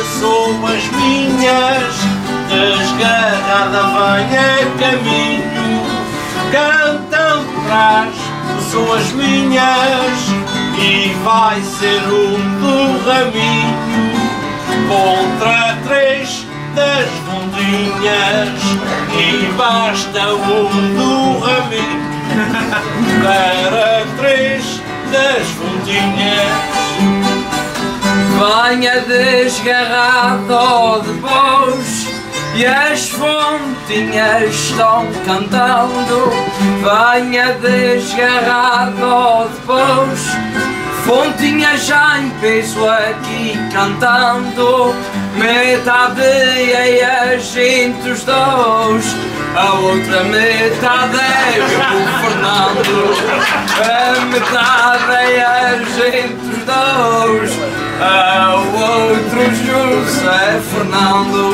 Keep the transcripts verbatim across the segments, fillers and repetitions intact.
das uvas minhas, desgarrada vai é caminho, cantando traz suas linhas e vai ser um do raminho contra três das bondinhas e basta um do raminho para três das bondinhas. Venha desgarrado oh, de bois e as fontinhas estão cantando. Venha desgarrado oh, de bois, fontinhas já em peso aqui cantando. Metade é a gente os dois, a outra metade é eu o Fernando. A metade é a gente os dois, a outro José Fernando.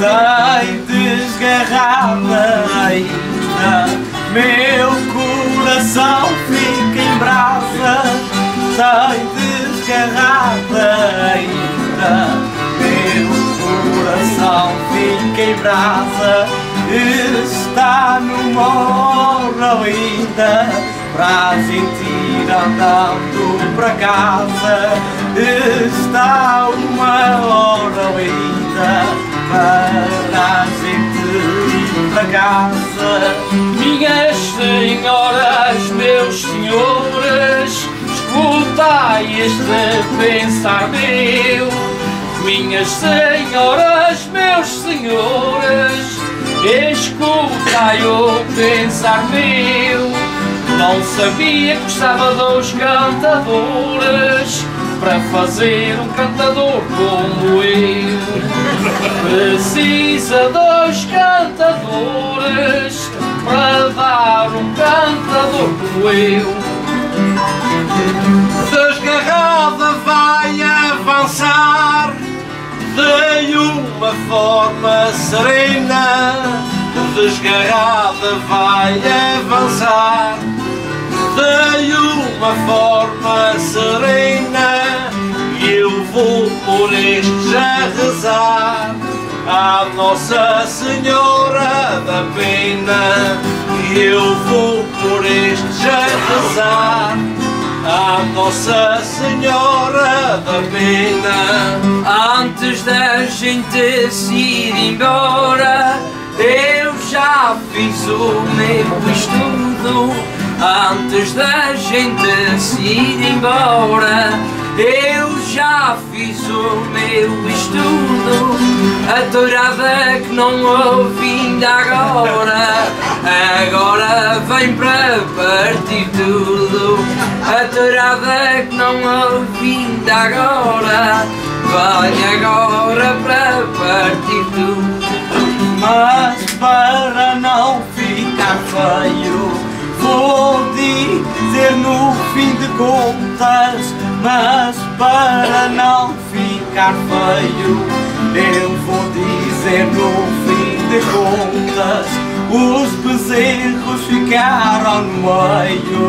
Tem desgarrada ainda, meu coração fica em brasa. Tem desgarrada ainda, meu coração fica em brasa. Está no morro ainda, pra gente ir andando pra casa. Está uma hora ainda, para a gente ir pra casa. Minhas senhoras, meus senhores, escutai este pensar meu. Minhas senhoras, meus senhores, escutai o pensar meu. Não sabia que gostava dos cantadores, para fazer um cantador como eu. Precisa dos cantadores, para dar um cantador como eu. Desgarrada vai avançar de uma forma serena. Desgarrada vai avançar de uma forma serena. Eu vou por este já rezar à Nossa Senhora da Pena. Eu vou por este já rezar à Nossa Senhora da Pena. Antes da gente se ir embora, eu já fiz o meu estudo. Antes da gente se ir embora, eu já fiz o meu estudo. A tourada que não ouvi ainda agora, agora vem para partir tudo. A tourada que não ouvi ainda agora, vem agora para partir tudo. Mas para não ficar feio, vou dizer no fim de contas, mas para não ficar feio, eu vou dizer no fim de contas, os bezerros ficaram no meio,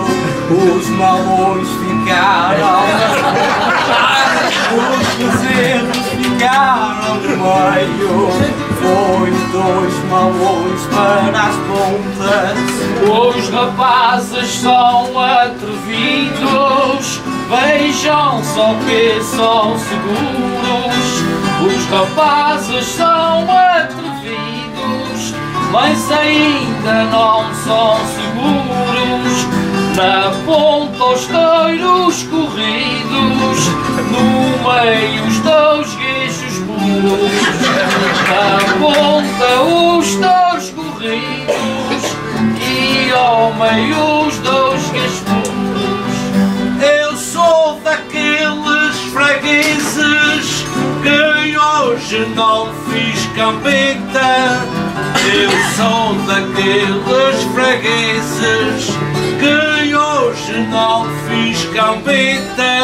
os malões ficaram no meio, os bezerros ficaram no meio. Foi dois malões para as pontas. Os rapazes são atrevidos, vejam só que são seguros. Os rapazes são atrevidos, mas ainda não são seguros. Na ponta os toiros corridos, no meio os dois gueixos puros. Na ponta os toiros corridos e ao meio os dois gueixos puros. Eu sou daqueles fregueses que hoje não fiz campeta. Eu sou daqueles fregueses que hoje não fiz campeta.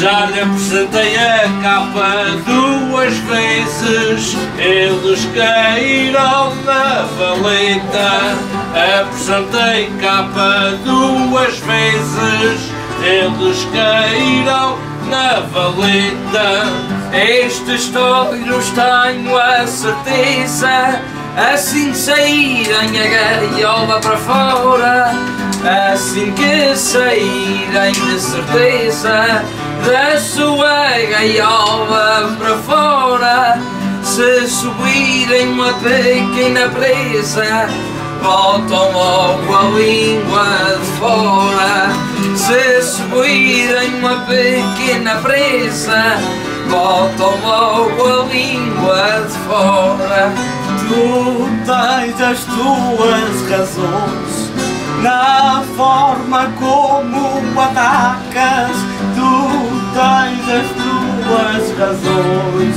Já lhe apresentei a capa duas vezes, eles caíram na valeta. Apresentei capa duas vezes, eles caíram na valeta. Estes touros tenho a certeza, assim saírem a gaiola para fora, assim que saírem de certeza, da sua gaiola para fora, se subirem uma pequena presa, botam logo a língua de fora. Se subirem uma pequena presa, botam logo a língua de fora. Tu tens as tuas razões na forma como atacas. Tu tens as tuas razões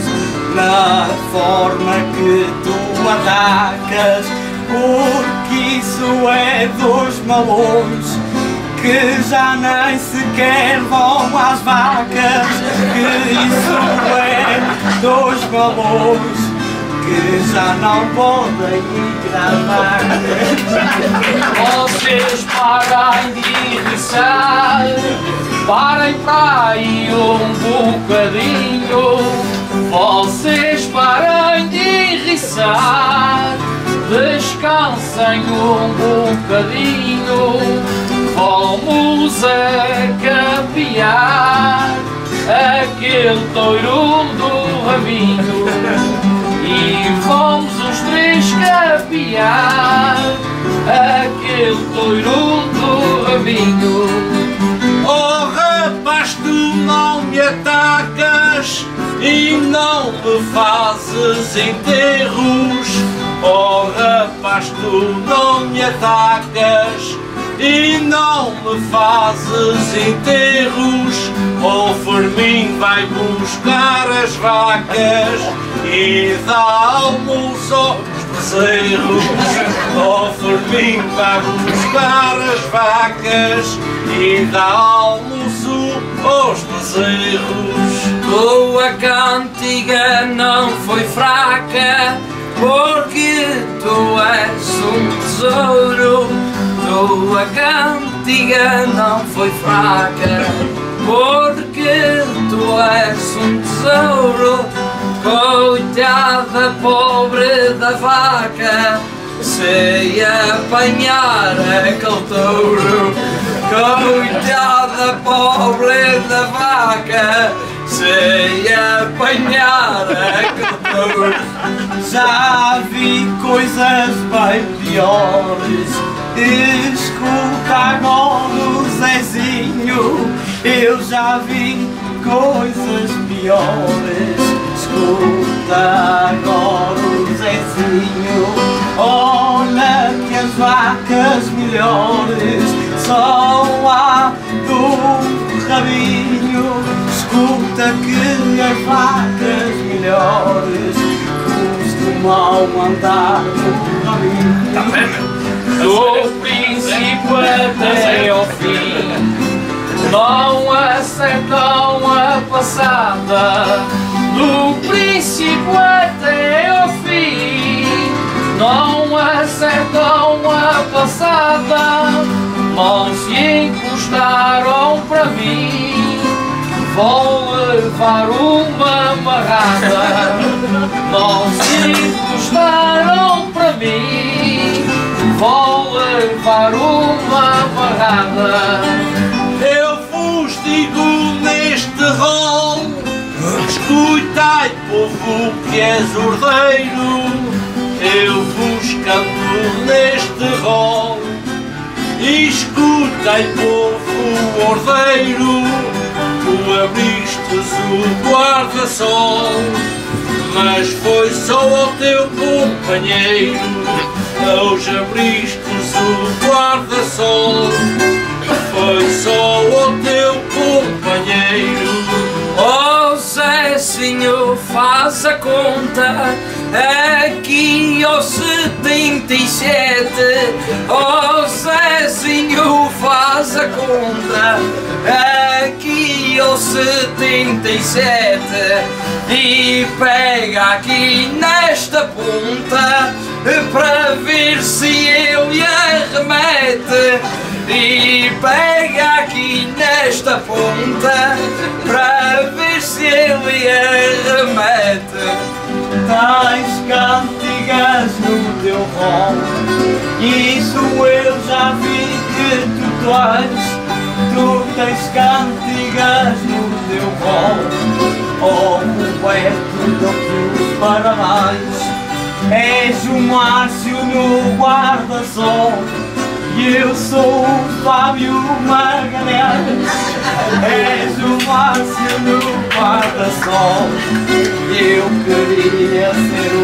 na forma que tu atacas, porque isso é dos malões que já nem sequer vão às vacas. Que isso é dos valores que já não podem ir às vacas. Vocês parem de rezar, parem para aí um bocadinho. Vocês parem de rezar, descansem um bocadinho. Vamos a campear aquele touro do rabinho e vamos os três campear aquele touro do rabinho. Oh rapaz, tu não me atacas e não me fazes enterros. Oh rapaz, tu não me atacas e não me fazes enterros. O Fermín vai buscar as vacas e dá almoço aos bezerros. O Fermín vai buscar as vacas e dá almoço aos bezerros. Tua cantiga não foi fraca, porque tu és um tesouro. Tua cantiga não foi fraca, porque tu és um tesouro. Coitada pobre da vaca, se apanhar aquele touro. Coitada pobre da vaca, se apanhar aquele touro. Já vi coisas bem piores. Escuta agora o Zezinho, eu já vi coisas piores. Escuta agora o Zezinho, olha que as vacas melhores só há do rabinho. Escuta que as vacas melhores costumam andar do rabinho. Do princípio até ao fim, não acertam a passada. Do princípio até ao fim, não acertam a passada. Não se encostaram para mim, vou levar uma amarrada. Não se encostaram para mim, vou levar uma amarrada. Eu vos digo neste rol, escutai povo que é ordeiro. Eu vos canto neste rol, escutai povo ordeiro. Tu abristes o guarda-sol, mas foi só ao teu companheiro. Hoje abristes o guarda-sol, foi só o teu companheiro. Oh Zezinho, faz a conta, aqui aos setenta e sete. Oh Zezinho, faz a conta, aqui aos setenta e sete. E pega aqui nesta ponta, para ver se eu lhe arremete. E pega aqui nesta ponta, para ver se eu e arremete. Tais cantigas no teu rol, isso eu já vi que tu tens. Tu tens cantigas no teu rol, ó coberto de outros para mais. És o Márcio no guarda-sol e eu sou o Fábio Margalhães. És o Márcio no guarda-sol e eu queria ser o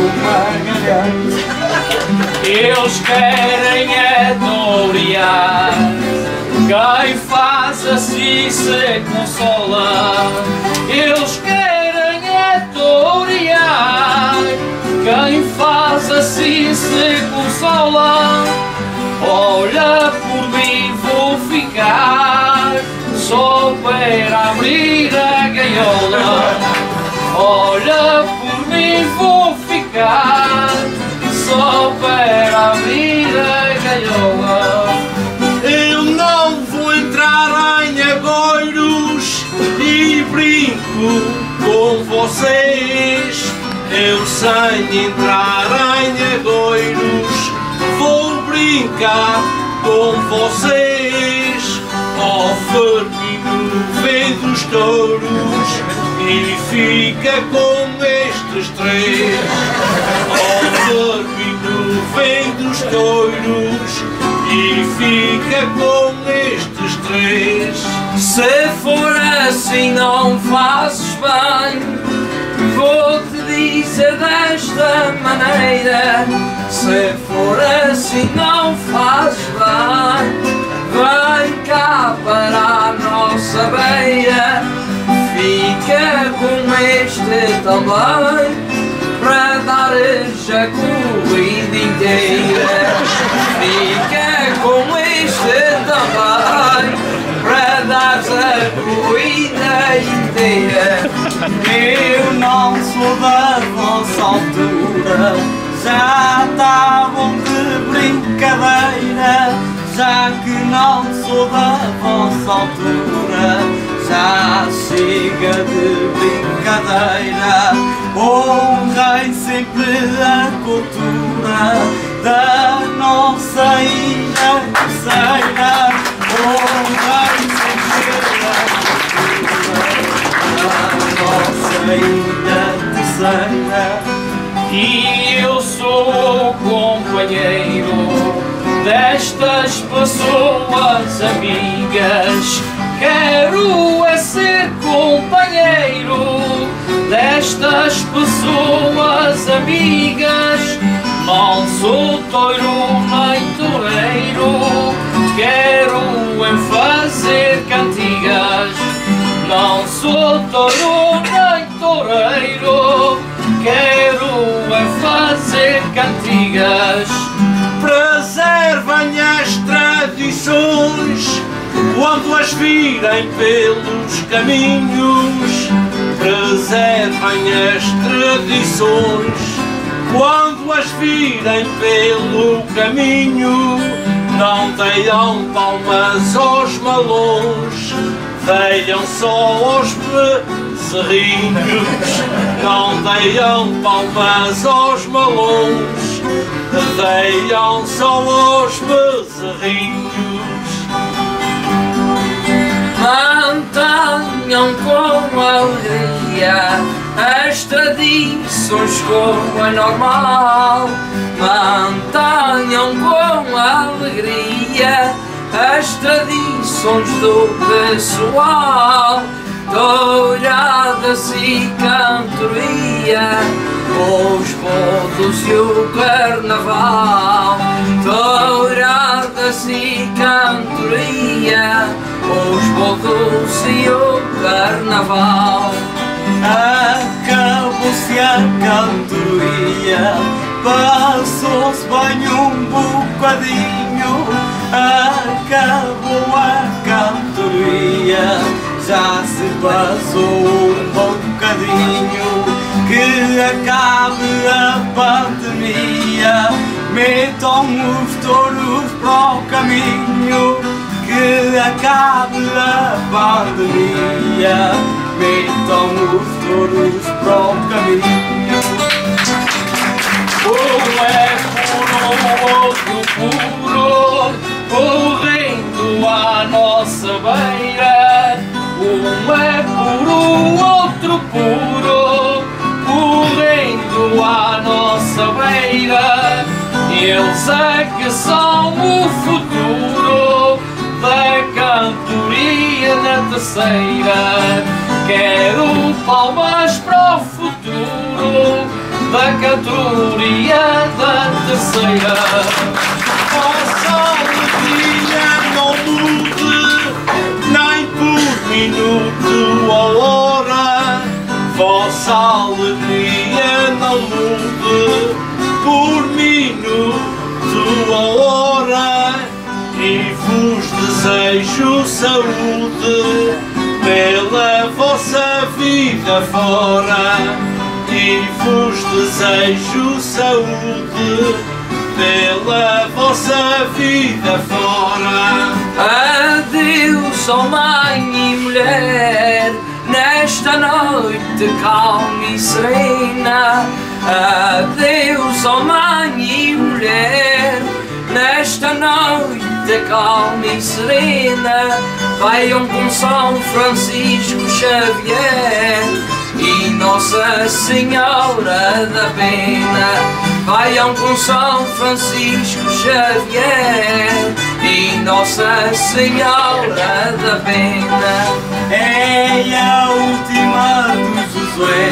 Magalhães. Eles querem é gloriar quem faz assim se consola. Eles querem é gloriar quem faz assim se consola. Olha, por mim vou ficar só para abrir a gaiola. Olha, por mim vou ficar só para abrir a gaiola. Eu não vou entrar em agoiros e brinco com vocês. Eu sem entrar em agoiros vou brincar com vocês. Ó Firmino, vê dos touros e fica com estes três. Ó Firmino, vem dos touros e fica com estes três. Se for assim não fazes bem, vou-te dizer desta maneira. Se for assim não faz bem, vem cá para a nossa beira. Fica com este também, para dares a corrida inteira. Fica com este também, para dares a corrida inteira. Eu não sou da vossa altura, já está bom de brincadeira. Já que não sou da vossa altura, já chega de brincadeira. Honrei sempre a cultura da nossa ilha Terceira. Honrei sempre a cultura. E eu sou o companheiro destas pessoas amigas. Quero é ser companheiro destas pessoas amigas. Não sou touro nem toureiro, quero é fazer cantigas. Não sou touro nem toureiro, quero é fazer cantigas. Preservem as tradições quando as virem pelos caminhos. Preservem as tradições quando as virem pelo caminho. Não tenham palmas aos malões, deiam só aos bezerrinhos. Não deiam palmas aos malões, deiam só aos bezerrinhos. Mantenham com alegria as tradições como é normal. Mantenham com alegria as tradições do pessoal. Touradas e cantoria, os bodos e o carnaval. Touradas e cantoria, os bodos e o carnaval. Acabou-se a cantoria, passou-se bem um bocadinho. Acabou a cantoria, já se passou um bocadinho. Que acabe a pandemia, metam os touros para o caminho. Que acabe a pandemia, metam os touros. ouros para o caminho. Ouro é puro, outro puro, correndo à nossa beira. Um é puro, outro puro, correndo à nossa beira. Eles é que são o futuro da cantoria na terceira. Quero palmas para o futuro da cantoria da terceira. Vossa alegria não mude, nem por minuto ou hora. Vossa alegria não mude, por minuto ou hora. E vos desejo saúde pela vossa vida fora, e vos desejo saúde pela vossa vida fora. Adeus, ó mãe e mulher, nesta noite calma e serena. Adeus, ó mãe e mulher, nesta noite calma e serena. Venham com São Francisco Xavier e Nossa Senhora da Pena. Venham com São Francisco Xavier e Nossa Senhora da Pena. É a última do Osué.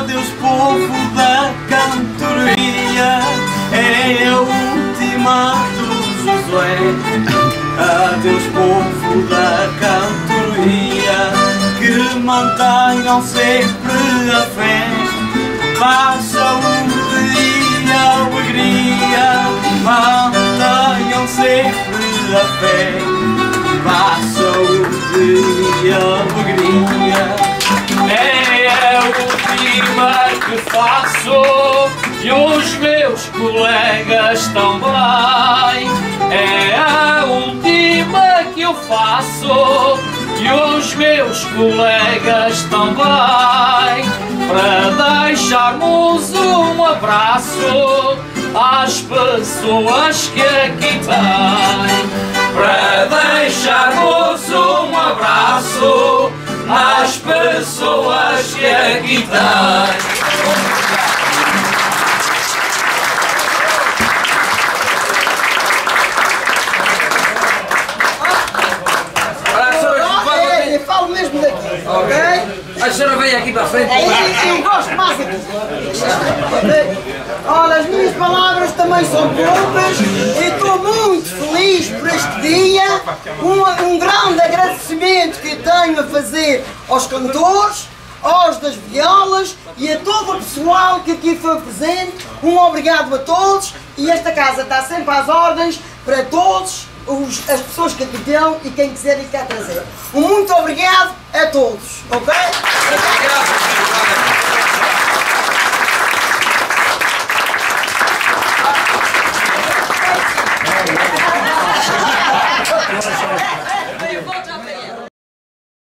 Adeus, povo da cantoria. É a última do Osué. Adeus, povo da cantoria, que mantenham sempre a fé. Vá, saúde e alegria, mantenham sempre a fé. Vá, saúde e alegria. É a última que faço e os meus colegas também. É a última que eu faço e os meus colegas também, para deixarmos um abraço às pessoas que aqui têm. Para deixarmos um abraço às pessoas que aqui têm. Ok? A senhora vem aqui para frente. É, eu gosto mais aqui. Ora, as minhas palavras também são poucas. Estou muito feliz por este dia. Um, um grande agradecimento que eu tenho a fazer aos cantores, aos das violas e a todo o pessoal que aqui foi presente. Um obrigado a todos. E esta casa está sempre às ordens para todos. Os, as pessoas que dão e quem quiser ir cá trazer. Um muito obrigado a todos, ok? Obrigado.